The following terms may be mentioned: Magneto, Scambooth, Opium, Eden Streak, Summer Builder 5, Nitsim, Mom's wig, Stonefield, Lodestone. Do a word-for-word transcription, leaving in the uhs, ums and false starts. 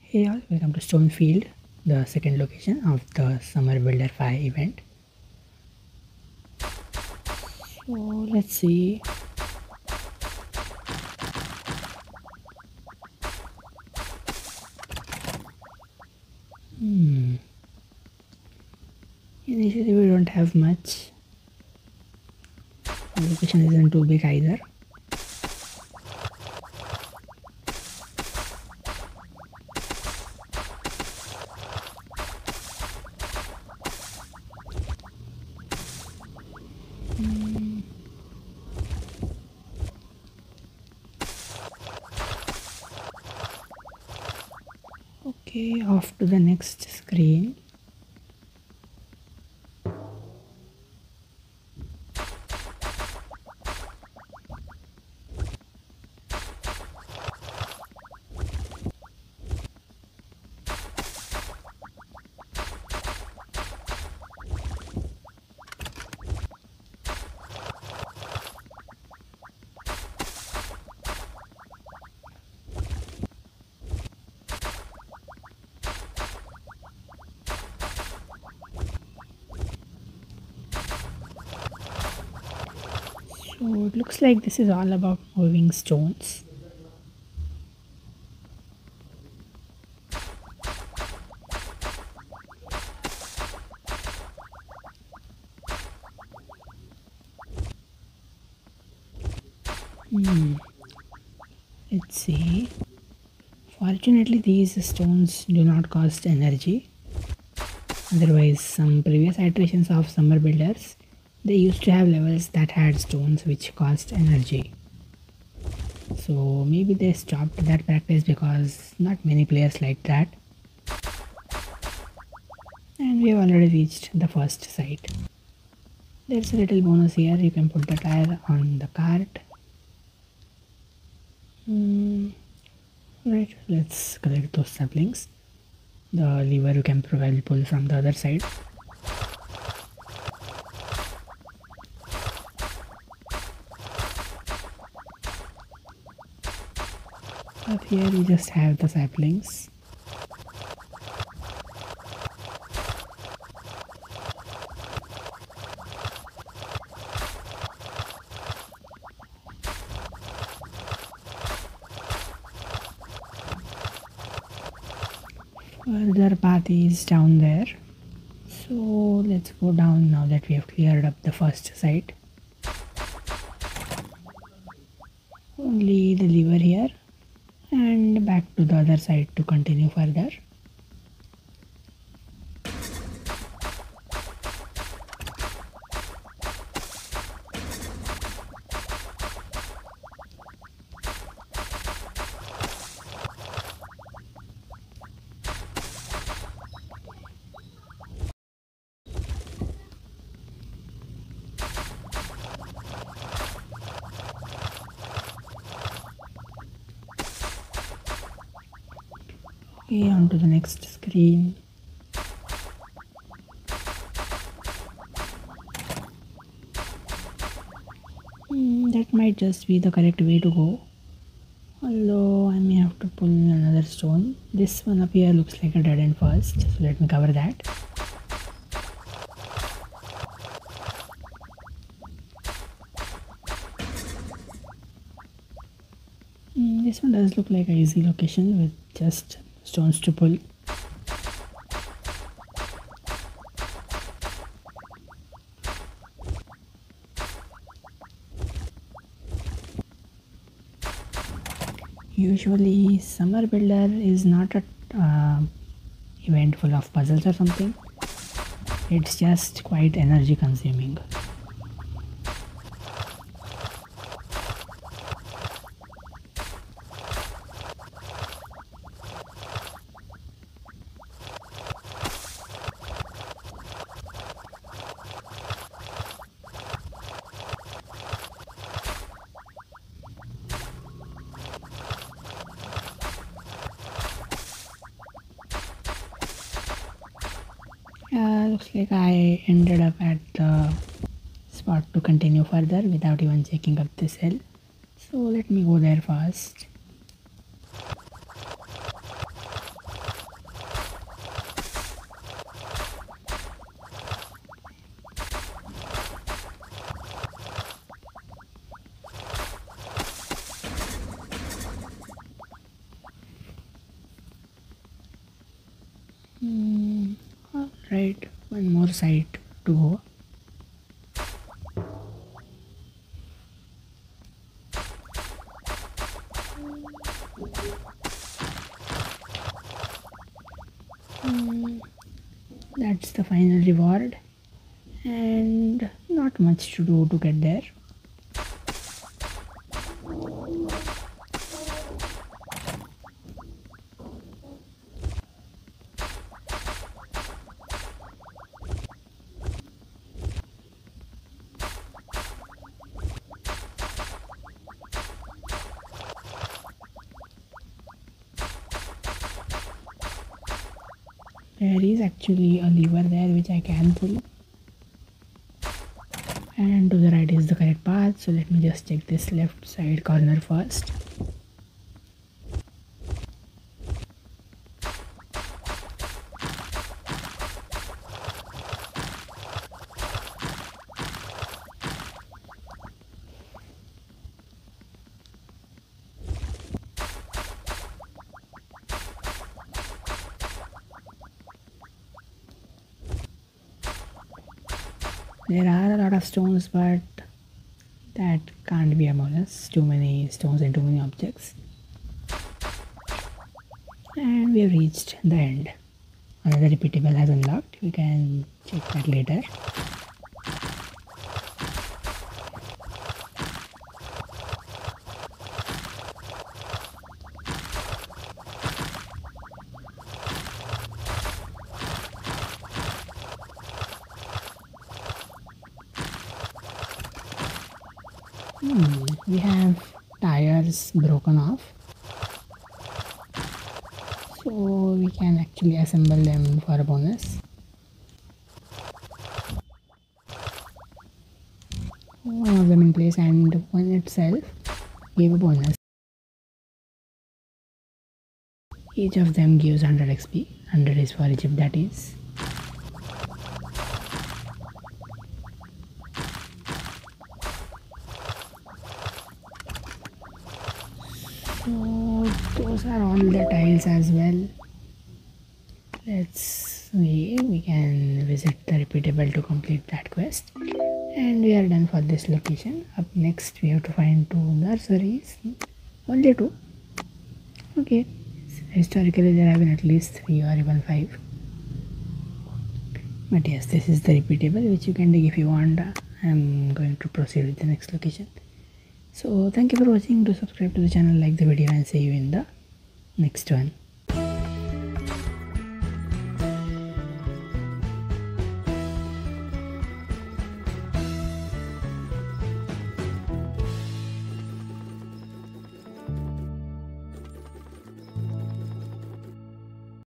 Hey all, welcome to Stonefield, the second location of the Summer Builder five event. So let's see. Hmm. Initially we don't have much. The location isn't too big either. Mm. Okay, off to the next screen. So it looks like this is all about moving stones. Hmm. Let's see. Fortunately, these stones do not cost energy. Otherwise, some previous iterations of Summer Builders, they used to have levels that had stones which cost energy. So maybe they stopped that practice because not many players like that. And we have already reached the first site. There's a little bonus here. You can put the tire on the cart. Mm. Right, let's collect those saplings. The lever you can probably pull from the other side. But here we just have the saplings. Further path is down there. So let's go down now that we have cleared up the first site. Only the lever here. And back to the other side to continue further. Okay, on to the next screen. Mm, that might just be the correct way to go. Although I may have to pull another stone. This one up here looks like a dead end first, so let me cover that. Mm, this one does look like an easy location with just stones to pull. Usually Summer Builder is not an uh, event full of puzzles or something. It's just quite energy consuming. Uh, looks like I ended up at the part to continue further without even checking up this hill. So let me go there first. Hmm, alright, one more side to go. Hmm, that's the final reward, and not much to do to get there. There is actually a lever there which I can pull, and to the right is the correct path, so let me just check this left side corner first. There are a lot of stones, but that can't be a bonus. Too many stones and too many objects. And we have reached the end. Another repeatable has unlocked. We can check that later. Hmm, we have tires broken off, so we can actually assemble them for a bonus. One of them in place and one itself gave a bonus. Each of them gives one hundred X P, one hundred is for Egypt, that is. So those are all the tiles as well. Let's see, we can visit the repeatable to complete that quest. And we are done for this location. Up next we have to find two nurseries. Only two? Okay. Historically there have been at least three or even five. But yes, this is the repeatable which you can dig if you want. I'm going to proceed with the next location. So thank you for watching. Do subscribe to the channel, like the video, and see you in the next one.